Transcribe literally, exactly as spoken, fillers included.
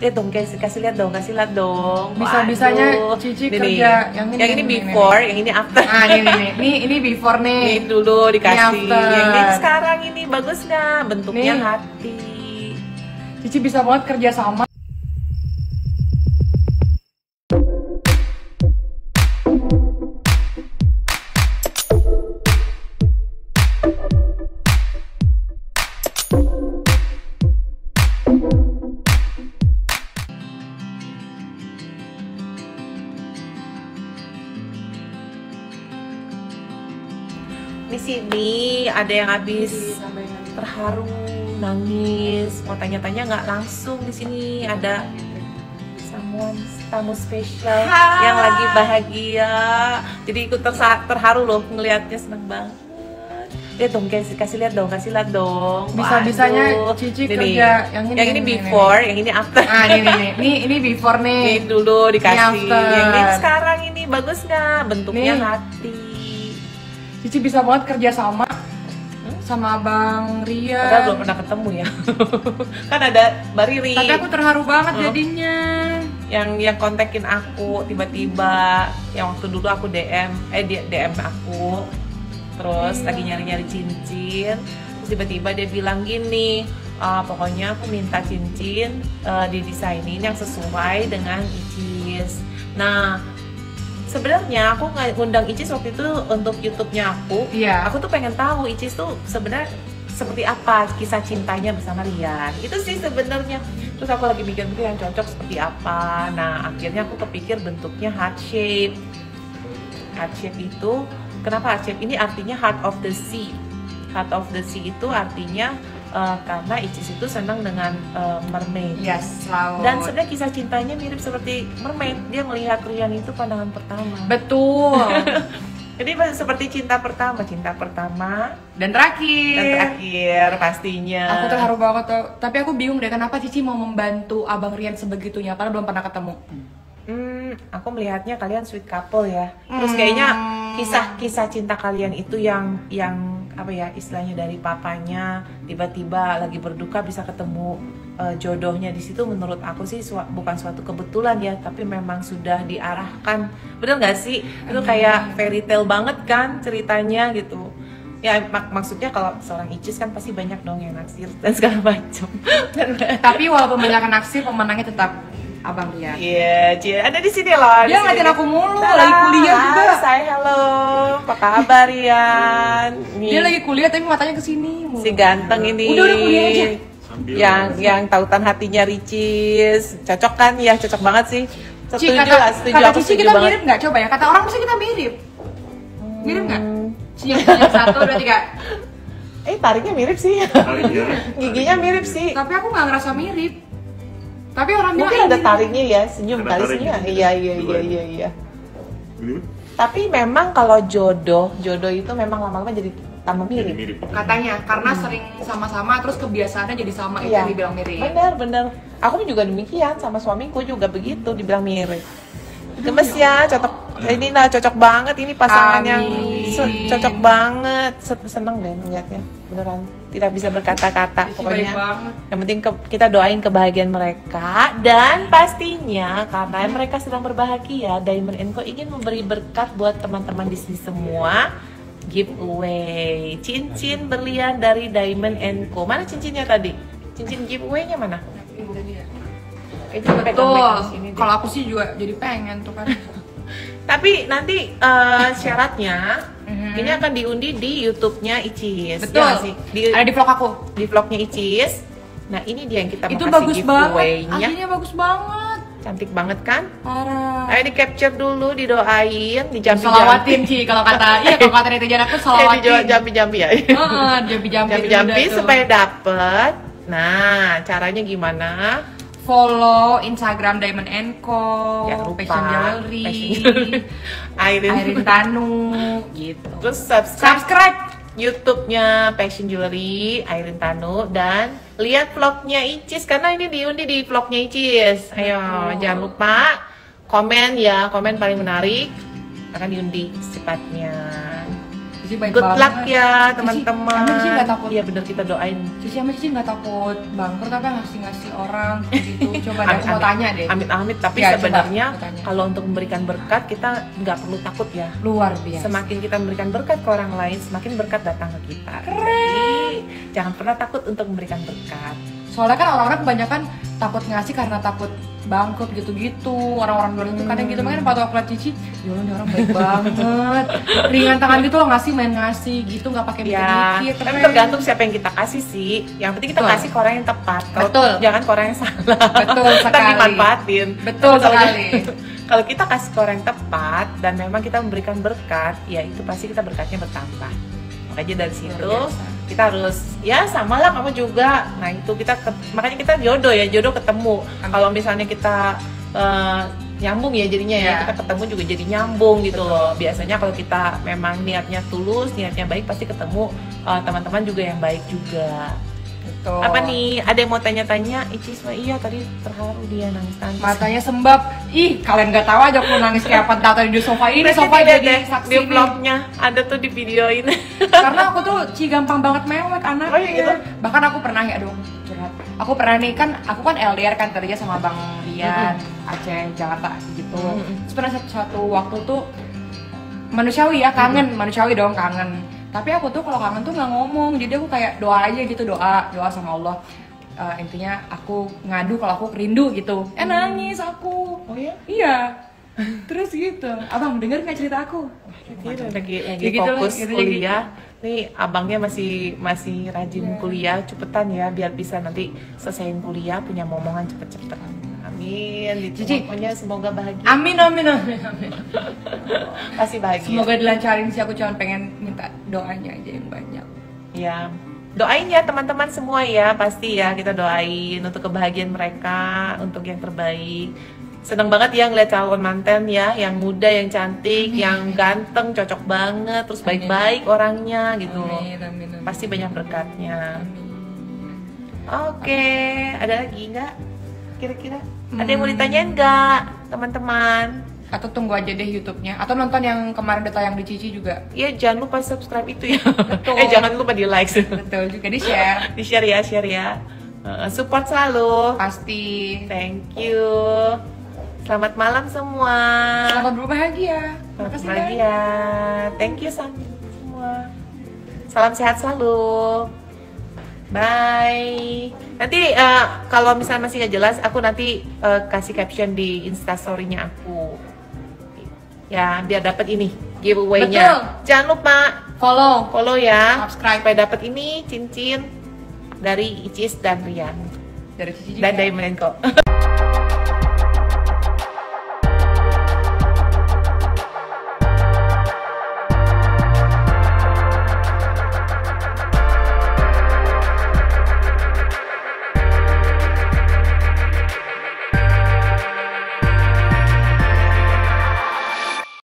Lihat dong guys, kasih lihat dong, kasih lihat dong. Bisa-bisanya Cici nih, kerja nih. Yang, ini, yang ini before, nih, yang ini after. Ah, ini nih, ini, ini before nih. Ini dulu dikasih. Ini yang ini sekarang ini bagus nggak? Bentuknya nih. Hati. Cici bisa banget kerja sama. Di sini ada yang habis terharu, nangis, mau tanya-tanya nggak langsung. Di sini ada someone tamu spesial yang lagi bahagia. Jadi ikut terharu loh, ngelihatnya seneng banget. Lihat dong guys, kasih lihat dong, kasih lihat dong. Bisa-bisanya Cici nih, kerja nih. Yang ini, yang ini before, nih. Yang ini after. Ah, ini nih, ini, ini before nih. Ini dulu dikasih. Ini yang ini sekarang ini bagus nggak? Bentuknya nih. Hati. Cici bisa banget kerja sama sama Bang Ria. Padahal belum pernah ketemu ya. Kan ada Mbak Riri. Tapi aku terharu banget oh. Jadinya. Yang yang kontakin aku tiba-tiba, yang waktu dulu aku D M, eh D M aku. Terus lagi nyari-nyari cincin, terus tiba-tiba dia bilang gini, uh, pokoknya aku minta cincin uh, didesainin yang sesuai dengan Ichis. Nah, sebenarnya aku ngundang Ichis waktu itu untuk YouTube-nya aku. Iya. Aku tuh pengen tahu Ichis tuh sebenarnya seperti apa kisah cintanya bersama Ryan. Itu sih sebenarnya. Terus aku lagi mikir-mikir yang cocok seperti apa. Nah, akhirnya aku kepikir bentuknya heart shape. Heart shape itu, kenapa heart shape? Ini artinya heart of the sea. Heart of the sea itu artinya uh, karena Ichis itu senang dengan uh, mermaid. Yes, laut. Dan sebenarnya kisah cintanya mirip seperti mermaid. Dia melihat Rian itu pandangan pertama. Betul. Jadi seperti cinta pertama, cinta pertama dan terakhir. Dan terakhir pastinya. Aku terharu banget tuh. Tapi aku bingung deh kenapa Cici mau membantu Abang Rian sebegitunya padahal belum pernah ketemu. Hmm, aku melihatnya kalian sweet couple ya. Terus kayaknya kisah-kisah cinta kalian itu yang yang apa ya istilahnya dari papanya tiba-tiba lagi berduka bisa ketemu uh, jodohnya di situ. Menurut aku sih su bukan suatu kebetulan ya, tapi memang sudah diarahkan, bener nggak sih? Itu kayak fairy tale banget kan ceritanya gitu ya. mak maksudnya kalau seorang Ichis kan pasti banyak dong yang naksir dan segala macam. Tapi walaupun banyak naksir, pemenangnya tetap Abang Ria. Iya, yeah, ada di sini loh. Dia ngajarin aku mulu, Tara, lagi kuliah juga. Saya halo, apa kabar Rian? Dia lagi kuliah tapi matanya ke sini. Si ganteng ini. Udah, udah kuliah aja. Sambil yang langsung. Yang tautan hatinya Ricis. Cocok kan? Ya, cocok banget sih. Setuju, Cik, kata, setuju. Kata Cici kita banget. Mirip nggak? Coba ya, kata orang pasti kita mirip. Hmm. Mirip nggak? Satu, dua, tiga. Eh, tariknya mirip sih. Giginya mirip sih. Tapi aku nggak ngerasa mirip. Tapi orang mungkin ada tariknya ya, senyum kali senyum. Iya iya iya iya iya. Tapi memang kalau jodoh, jodoh itu memang lama-lama jadi tambah mirip. Mirip. Katanya karena hmm. sering sama-sama terus kebiasaannya jadi sama ya. Itu dibilang mirip. Benar benar. Aku juga demikian sama suamiku juga begitu dibilang mirip. Gemes ya, cocok. Ini nah cocok banget ini pasangan. Amin. Yang cocok banget. Seneng deh melihatnya. Beneran tidak bisa berkata-kata pokoknya. Yang penting ke, kita doain kebahagiaan mereka dan pastinya karena mereka sedang berbahagia, Diamond and Co ingin memberi berkat buat teman-teman di sini semua. Giveaway cincin berlian dari Diamond and Co. Mana cincinnya tadi? Cincin giveaway-nya mana? Betul. Kalau aku sih juga jadi pengen tuh kan. Tapi nanti uh, syaratnya ini akan diundi di YouTube-nya Ichis. Betul ya, sih. Di, ada di vlog aku, di vlognya Ichis. Nah ini dia yang kita mau kasih giveaway-nya. Aslinya bagus banget. Cantik banget kan? Parah. Ayo di capture dulu, didoain, dijampi-jampi. Salawatin sih kalau kata, iya kalau kata netizen aku salawatin. Eh, dijampi-jampi ya. Heeh, jampi-jampi. Jampi-jampi supaya dapet. Nah, caranya gimana? Follow Instagram Diamond and Co, Fashion Jewelry Airin Tanu gitu. Terus subscribe, subscribe YouTube-nya Fashion Jewelry Airin Tanu dan lihat vlognya Ichis karena ini diundi di vlognya Ichis. Ayo oh. Jangan lupa komen ya, komen paling menarik akan diundi secepatnya. Cici baik good banget. Good luck ya teman-teman. Cici nggak takut. Iya bener, kita doain. Cici sama Cici nggak takut bangkrut apa ngasih-ngasih orang gitu. Coba amit, deh, amit, aku mau tanya deh. Amit-amit, tapi ya, sebenarnya kalau untuk memberikan berkat kita nggak perlu takut ya. Luar biasa. Semakin kita memberikan berkat ke orang lain, semakin berkat datang ke kita. Keren. Jadi, jangan pernah takut untuk memberikan berkat. Soalnya kan orang-orang kebanyakan takut ngasih karena takut bangkrut gitu-gitu. Orang-orang jualan itu kadang gitu, makanya patuh akulat Cici jualan orang baik banget, ringan tangan gitu loh, ngasih main ngasih gitu, nggak pakai mikir-mikir. Tapi tergantung siapa yang kita kasih sih, yang penting kita betul. Kasih ke orang yang tepat. Kalo betul, jangan ke orang yang salah, betul sekali, kita dimanfaatin. Betul sekali. Kalau kita kasih ke orang yang tepat dan memang kita memberikan berkat, ya itu pasti kita berkatnya bertambah. Makanya dari situ kita harus ya samalah kamu juga. Nah itu kita ke, makanya kita jodoh ya, jodoh ketemu. Kalau misalnya kita uh, nyambung ya jadinya ya. Ya kita ketemu juga jadi nyambung gitu loh. Biasanya kalau kita memang niatnya tulus, niatnya baik, pasti ketemu teman-teman uh, juga yang baik juga. Betul. Apa nih, ada yang mau tanya-tanya? Ichis mah iya tadi terharu dia nangis-nangis. Matanya sembab. Ih, kalian gak tahu aja aku nangis kayak apa tadi di sofa ini. Sofa ini jadi saksi di vlognya, ada tuh di videoin. Karena aku tuh Ci gampang banget mewek anaknya. Oh, iya gitu. Bahkan aku pernah ya dong curhat. Aku pernah nih kan, aku kan L D R kan tadinya sama Bang Rian, Aceh, Jakarta gitu. Terus pernah satu waktu tuh manusiawi ya, kangen, manusiawi dong kangen. Tapi aku tuh kalau kangen tuh nggak ngomong, jadi aku kayak doa aja gitu, doa doa sama Allah. Uh, intinya aku ngadu kalau aku rindu gitu. Eh nangis aku. Oh ya? Iya. Terus gitu. Abang denger nggak cerita aku? Lagi lagi, lagi gitu, fokus gitu, kuliah. Gitu. Nih abangnya masih masih rajin kuliah, cepetan ya biar bisa nanti selesaiin kuliah punya momongan cepet-cepetan. Amin, Cici. Pokoknya semoga bahagia. Amin, amin, amin, amin. Pasti bahagia. Semoga dilancarin sih, aku cuma pengen minta doanya aja yang banyak. Iya, doain ya teman-teman semua ya, pasti ya kita doain untuk kebahagiaan mereka, untuk yang terbaik. Seneng banget ya ngeliat calon manten ya, yang muda, yang cantik, amin. Yang ganteng, cocok banget, terus baik-baik orangnya gitu. Amin, amin, amin. Pasti banyak berkatnya. Oke, okay. Ada lagi nggak? Kira-kira hmm. ada yang mau ditanyain nggak teman-teman? Atau tunggu aja deh YouTube-nya, atau nonton yang kemarin udah tayang di Cici juga. Iya, jangan lupa subscribe itu ya. Betul. Eh jangan lupa di like. Betul juga, di share. Di share ya, share ya. Uh, support selalu. Pasti. Thank you. Selamat malam semua. Selamat berbahagia. Selamat berbahagia. Thank you semua. Salam sehat selalu. Bye. Nanti uh, kalau misalnya masih nggak jelas, aku nanti uh, kasih caption di instastory-nya aku. Ya, biar dapat ini giveaway-nya. Jangan lupa follow, follow ya. Subscribe supaya dapat ini cincin dari Ichis dan Rian. Dari Cici dan Diamond and Co.